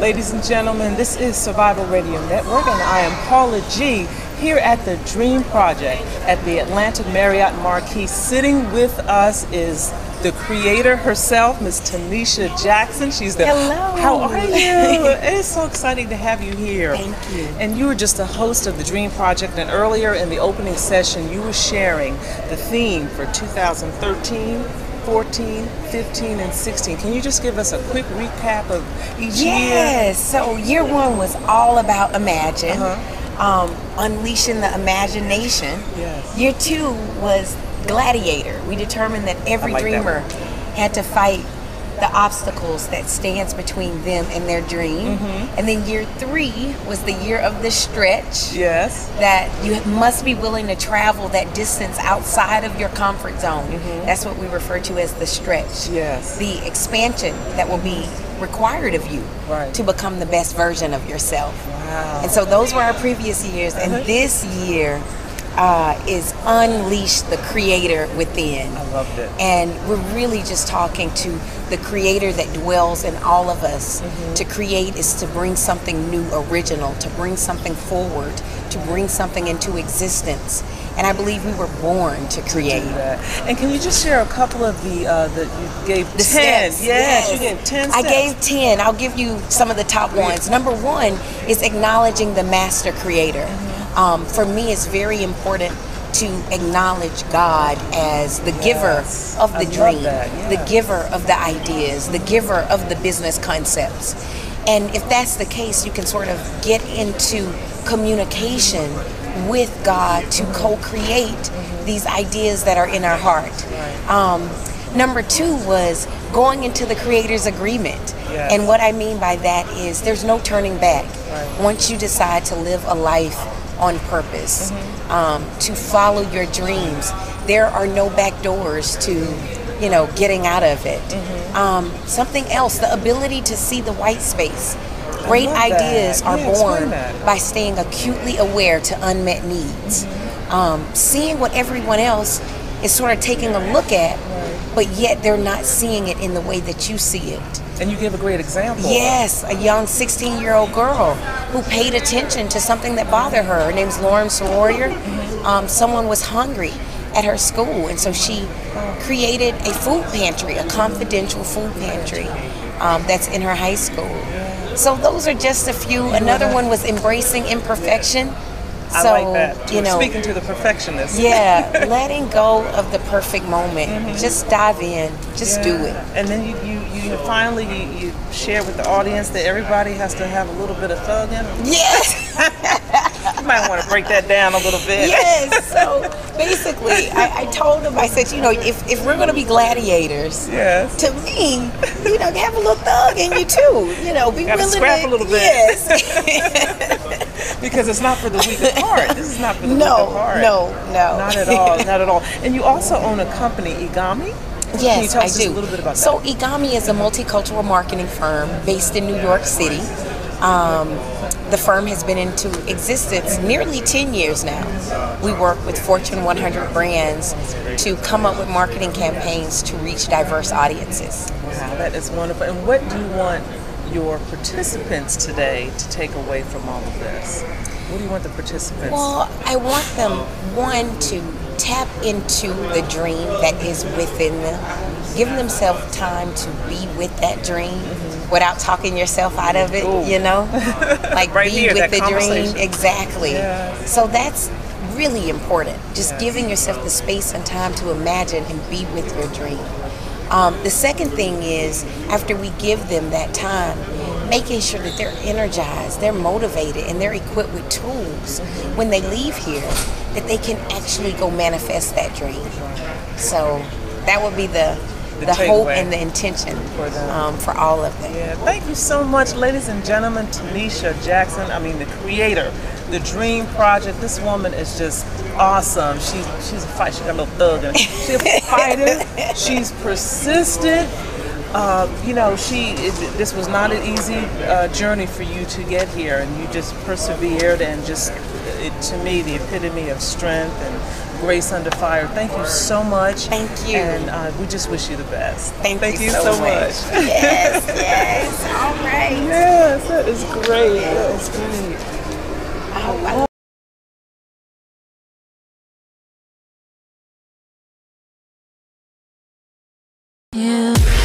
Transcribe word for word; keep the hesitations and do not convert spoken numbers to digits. Ladies and gentlemen, this is Survival Radio Network, and I am Paula G here at the Dream Project at the Atlantic Marriott Marquis. Sitting with us is the creator herself, Miss Teneshia Jackson. She's the Hello. How are you? It's so exciting to have you here. Thank you. And you were just a host of the Dream Project, and earlier in the opening session you were sharing the theme for two thousand thirteen, fourteen, fifteen, and sixteen. Can you just give us a quick recap of each yes. year? Yes. So year one was all about imagine, uh-huh. um, unleashing the imagination. Yes. Year two was Gladiator. We determined that every like dreamer that had to fight the obstacles that stands between them and their dream. Mm-hmm. And then year three was the year of the stretch. Yes. That you must be willing to travel that distance outside of your comfort zone. Mm-hmm. That's what we refer to as the stretch. Yes. The expansion that will be required of you right. to become the best version of yourself. Wow. And so those were our previous years, uh-huh. and this year Uh, is unleash the creator within. I loved it. And we're really just talking to the creator that dwells in all of us. Mm-hmm. To create is to bring something new, original, to bring something forward, to bring something into existence. And I believe we were born to create. To do that. And can you just share a couple of the uh, that you gave the ten? Steps. Yes, yes, you gave ten. I steps. gave ten. I'll give you some of the top ones. Number one is acknowledging the master creator. Mm-hmm. Um, for me, it's very important to acknowledge God as the yes. giver of the I dream, yeah. the giver of the ideas, the giver of the business concepts. And if that's the case, you can sort of get into communication with God to co-create mm-hmm. these ideas that are in our heart. Right. Um, number two was going into the creator's agreement. Yes. And what I mean by that is there's no turning back. Right. Once you decide to live a life on purpose, mm-hmm. um, to follow your dreams, there are no back doors to, you know, getting out of it. Mm-hmm. Um, something else, the ability to see the white space. Great ideas are yeah, born by staying acutely aware to unmet needs. Mm-hmm. Um, seeing what everyone else is sort of taking a look at, right. but yet they're not seeing it in the way that you see it. And you give a great example. Yes, a young sixteen-year-old girl who paid attention to something that bothered her. Her name's Lauren Sororier. Um, someone was hungry at her school, and so she created a food pantry, a confidential food pantry um, that's in her high school. So those are just a few. Another one was embracing imperfection. I so, like that. You know, speaking to the perfectionist. Yeah, letting go of the perfect moment. Mm-hmm. Just dive in. Just yeah. do it. And then you, you, you finally you, you share with the audience that everybody has to have a little bit of thug in them. Yes. You might want to break that down a little bit. Yes. So basically, I, I told them, I said, you know, if, if we're going to be gladiators, yes. to me, you know, have a little thug in you too. You know, be willing to scrap a little bit. Yes. Because it's not for the weak of heart. This is not for the no, weak of heart. No, no, not at all, not at all. And you also own a company, Egami. Yes, Can you tell I us do. Just a little bit about so that? So Egami is a multicultural marketing firm based in New York City. Um, the firm has been into existence nearly ten years now. We work with Fortune one hundred brands to come up with marketing campaigns to reach diverse audiences. Wow, that is wonderful. And what do you want your participants today to take away from all of this? What do you want the participants? Well, I want them, one, to tap into the dream that is within them. Give themselves time to be with that dream mm-hmm. without talking yourself out of it, Ooh. You know? Like right be here, with the dream. Exactly. Yeah. So that's really important. Just yes. giving yourself the space and time to imagine and be with your dream. Um, the second thing is, after we give them that time, making sure that they're energized, they're motivated, and they're equipped with tools when they leave here that they can actually go manifest that dream. So that would be the the, the hope and the intention for, the, um, for all of them. Yeah, thank you so much, ladies and gentlemen. Teneshia Jackson, I mean the creator, the Dream Project. This woman is just awesome. She, she's a fight. She got a little thug in her. She's a fighter. She's persistent. Uh, you know, she. It, this was not an easy uh, journey for you to get here, and you just persevered and just it, to me, the epitome of strength and grace under fire. Thank you so much. Thank you. And uh, we just wish you the best. Thank, Thank you, you so, so much. much. Yes, yes. All right. Yes, that is great. Yes. That is great. Oh, wow. Yeah.